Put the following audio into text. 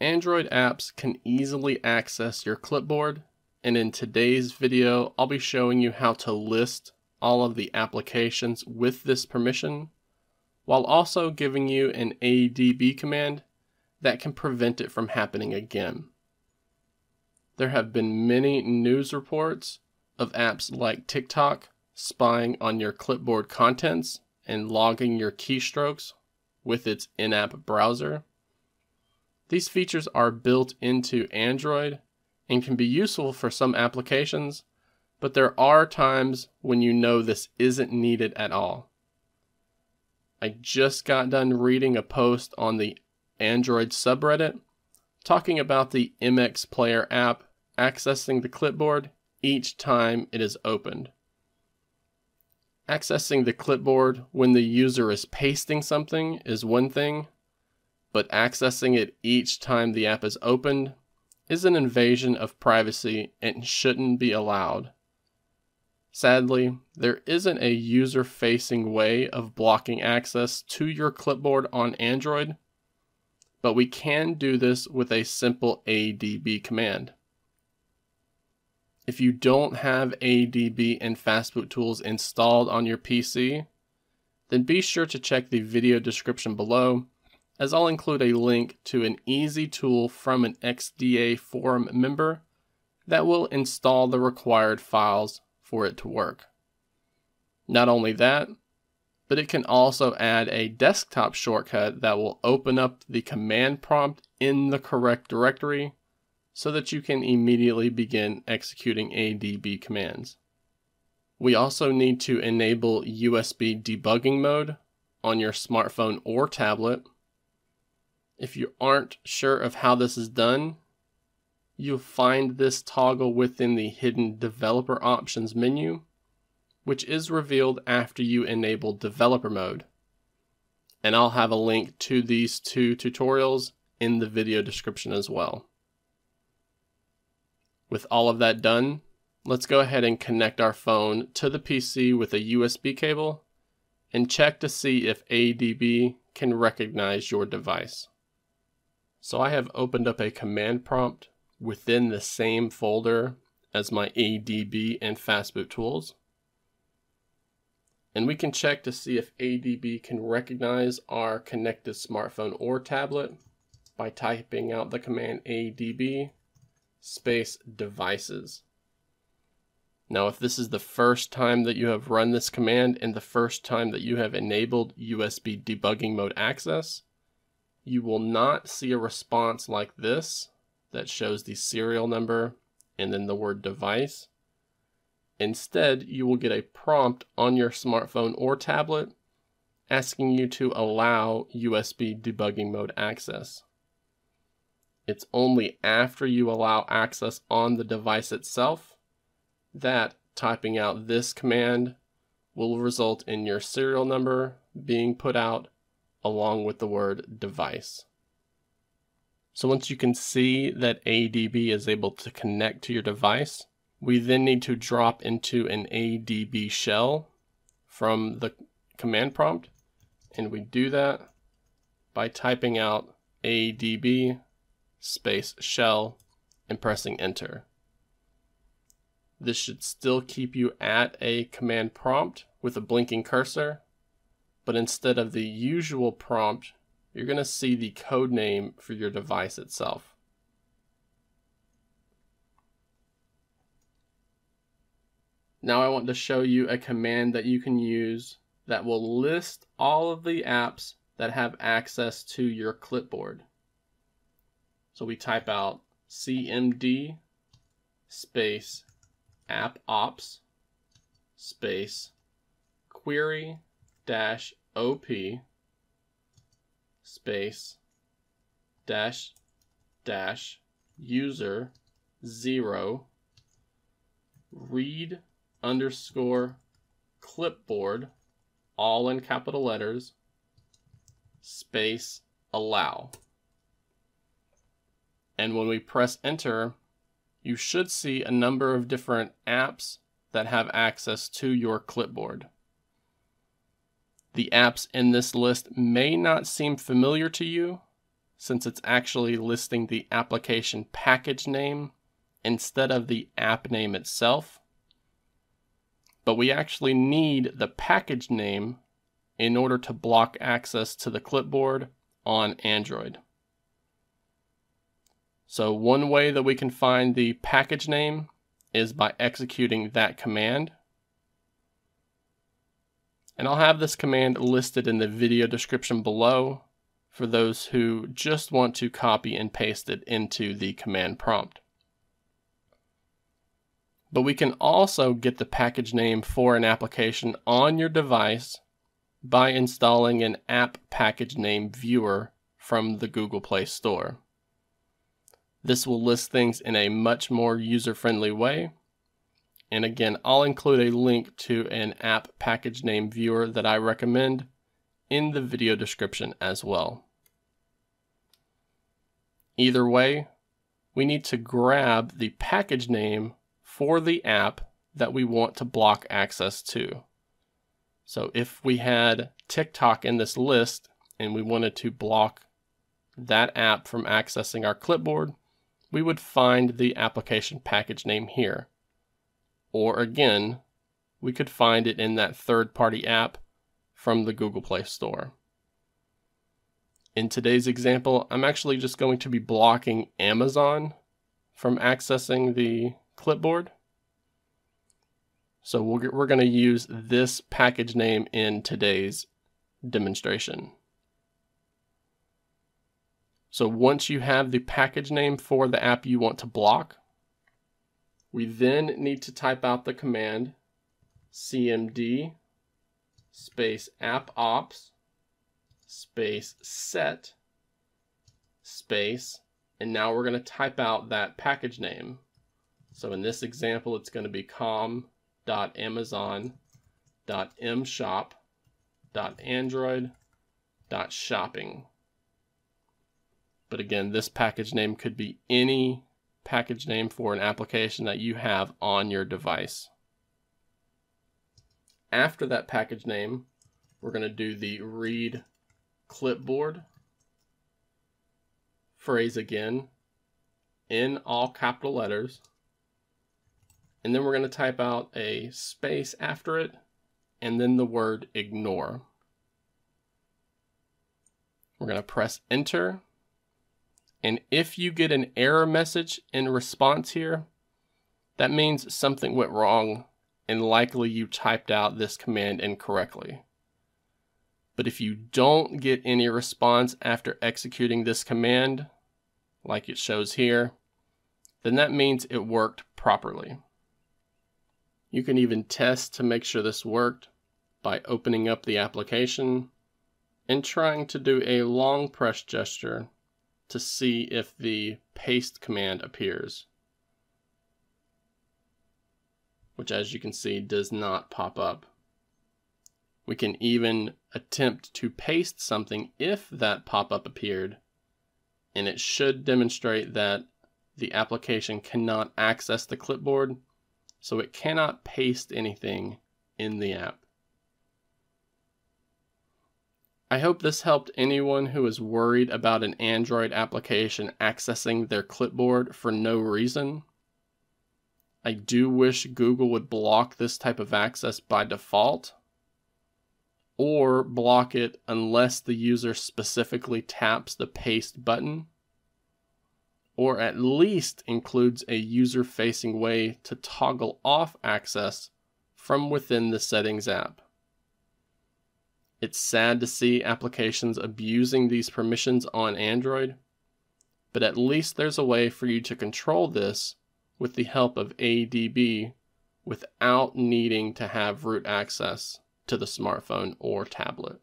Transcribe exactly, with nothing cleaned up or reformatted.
Android apps can easily access your clipboard, and in today's video, I'll be showing you how to list all of the applications with this permission, while also giving you an A D B command that can prevent it from happening again. There have been many news reports of apps like TikTok spying on your clipboard contents and logging your keystrokes with its in-app browser. These features are built into Android and can be useful for some applications, but there are times when you know this isn't needed at all. I just got done reading a post on the Android subreddit talking about the M X Player app accessing the clipboard each time it is opened. Accessing the clipboard when the user is pasting something is one thing, but accessing it each time the app is opened is an invasion of privacy and shouldn't be allowed. Sadly, there isn't a user-facing way of blocking access to your clipboard on Android, but we can do this with a simple A D B command. If you don't have A D B and Fastboot tools installed on your P C, then be sure to check the video description below, as I'll include a link to an easy tool from an X D A forum member that will install the required files for it to work. Not only that, but it can also add a desktop shortcut that will open up the command prompt in the correct directory, so that you can immediately begin executing A D B commands. We also need to enable U S B debugging mode on your smartphone or tablet. If you aren't sure of how this is done, you'll find this toggle within the hidden developer options menu, which is revealed after you enable developer mode. And I'll have a link to these two tutorials in the video description as well. With all of that done, let's go ahead and connect our phone to the P C with a U S B cable and check to see if A D B can recognize your device. So I have opened up a command prompt within the same folder as my A D B and Fastboot tools. And we can check to see if A D B can recognize our connected smartphone or tablet by typing out the command A D B space devices. Now, if this is the first time that you have run this command and the first time that you have enabled U S B debugging mode access, you will not see a response like this that shows the serial number and then the word device. Instead, you will get a prompt on your smartphone or tablet asking you to allow U S B debugging mode access. It's only after you allow access on the device itself that typing out this command will result in your serial number being put out along with the word device. So once you can see that A D B is able to connect to your device, we then need to drop into an A D B shell from the command prompt, and we do that by typing out A D B space shell and pressing enter. This should still keep you at a command prompt with a blinking cursor, but instead of the usual prompt, you're going to see the code name for your device itself. Now I want to show you a command that you can use that will list all of the apps that have access to your clipboard. So we type out C M D space app ops space query dash op space dash dash user zero read underscore clipboard, all in capital letters, space allow. And when we press enter, you should see a number of different apps that have access to your clipboard. The apps in this list may not seem familiar to you, since it's actually listing the application package name instead of the app name itself. But we actually need the package name in order to block access to the clipboard on Android. So one way that we can find the package name is by executing that command. And I'll have this command listed in the video description below for those who just want to copy and paste it into the command prompt. But we can also get the package name for an application on your device by installing an app package name viewer from the Google Play Store. This will list things in a much more user-friendly way. And again, I'll include a link to an app package name viewer that I recommend in the video description as well. Either way, we need to grab the package name for the app that we want to block access to. So if we had TikTok in this list and we wanted to block that app from accessing our clipboard, we would find the application package name here. Or again, we could find it in that third-party app from the Google Play Store. In today's example, I'm actually just going to be blocking Amazon from accessing the clipboard. So we'll get, we're going to use this package name in today's demonstration. So once you have the package name for the app you want to block, we then need to type out the command cmd space appops space set space, and now we're going to type out that package name. So in this example, it's going to be com dot amazon dot m shop dot android dot shopping. But again, this package name could be any package name for an application that you have on your device. After that package name, we're going to do the read clipboard phrase again in all capital letters. And then we're going to type out a space after it and then the word ignore. We're going to press enter. And if you get an error message in response here, that means something went wrong and likely you typed out this command incorrectly. But if you don't get any response after executing this command, like it shows here, then that means it worked properly. You can even test to make sure this worked by opening up the application and trying to do a long press gesture to see if the paste command appears, which as you can see does not pop up. We can even attempt to paste something if that pop-up appeared, and it should demonstrate that the application cannot access the clipboard. So it cannot paste anything in the app. I hope this helped anyone who is worried about an Android application accessing their clipboard for no reason. I do wish Google would block this type of access by default, or block it unless the user specifically taps the paste button, or at least includes a user-facing way to toggle off access from within the Settings app. It's sad to see applications abusing these permissions on Android, but at least there's a way for you to control this with the help of A D B without needing to have root access to the smartphone or tablet.